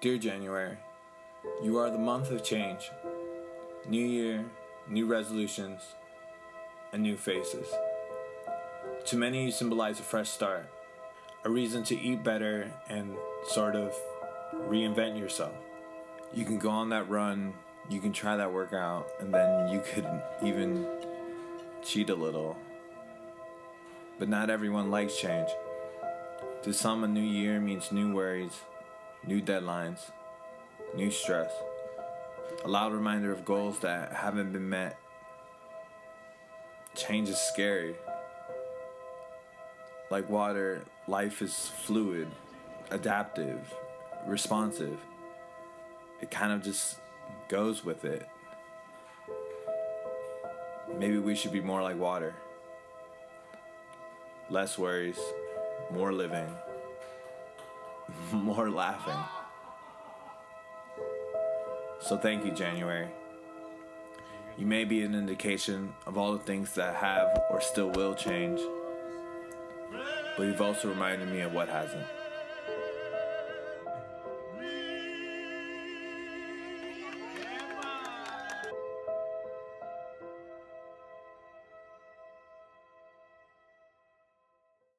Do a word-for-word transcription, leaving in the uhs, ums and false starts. Dear January, you are the month of change. New year, new resolutions, and new faces. To many, you symbolize a fresh start, a reason to eat better and sort of reinvent yourself. You can go on that run, you can try that workout, and then you could even cheat a little. But not everyone likes change. To some, a new year means new worries, new deadlines, new stress, a loud reminder of goals that haven't been met. Change is scary. Like water, life is fluid, adaptive, responsive. It kind of just goes with it. Maybe we should be more like water. Less worries, more living. More laughing. So thank you, January. You may be an indication of all the things that have or still will change, but you've also reminded me of what hasn't.